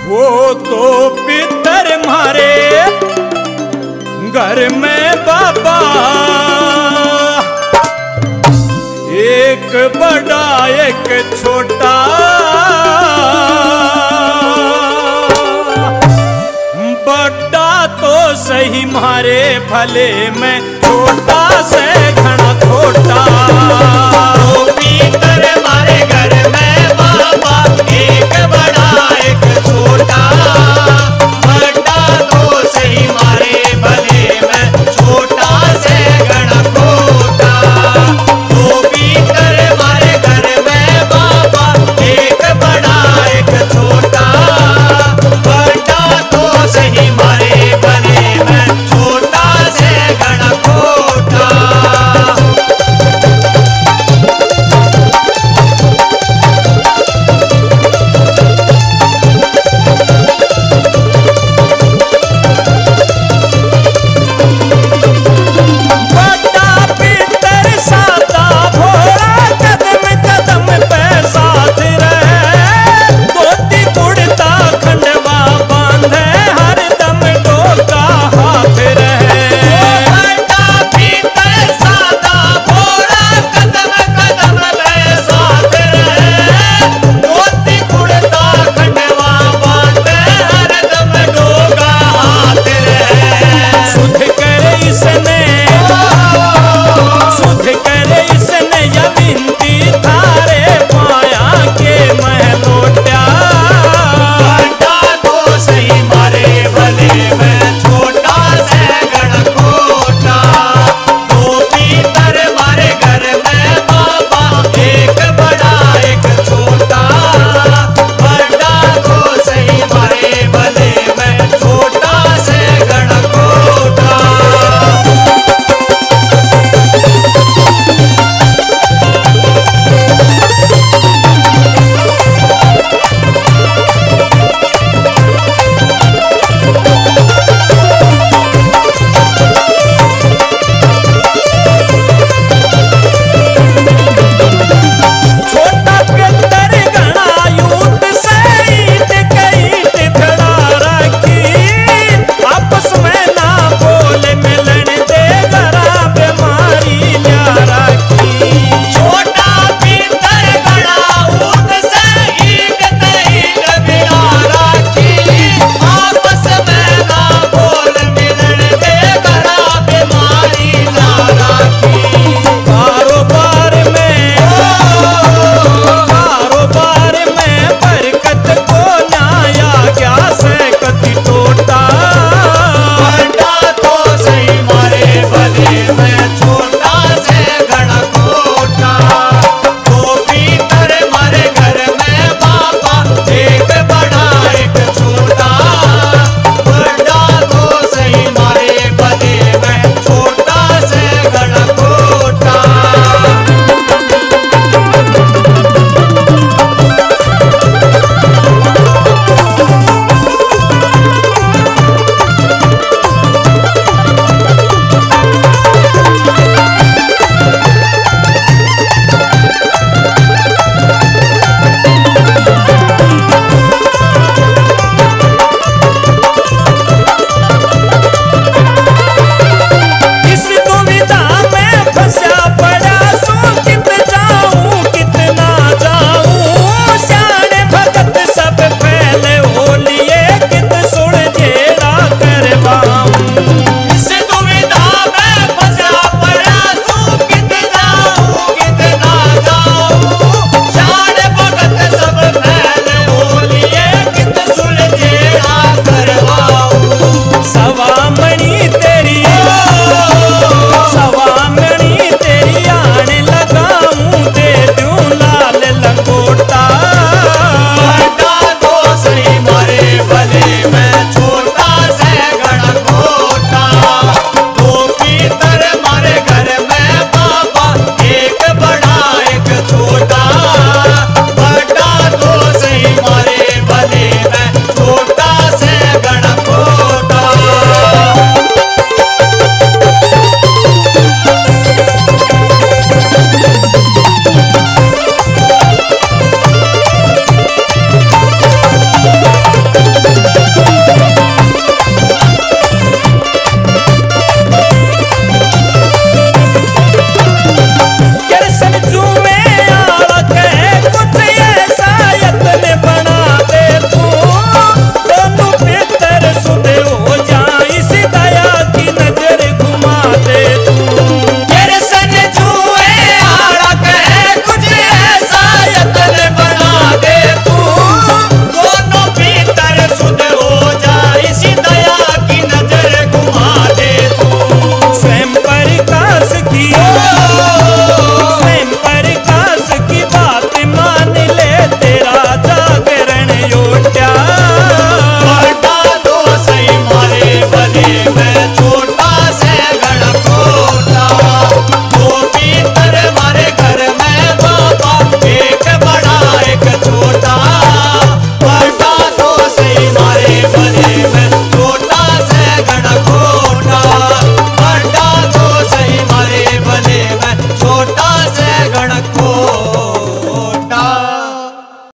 वो तो पितर मारे घर में बाबा एक बड़ा एक छोटा बड़ा तो सही मारे भले में छोटा से घना छोटा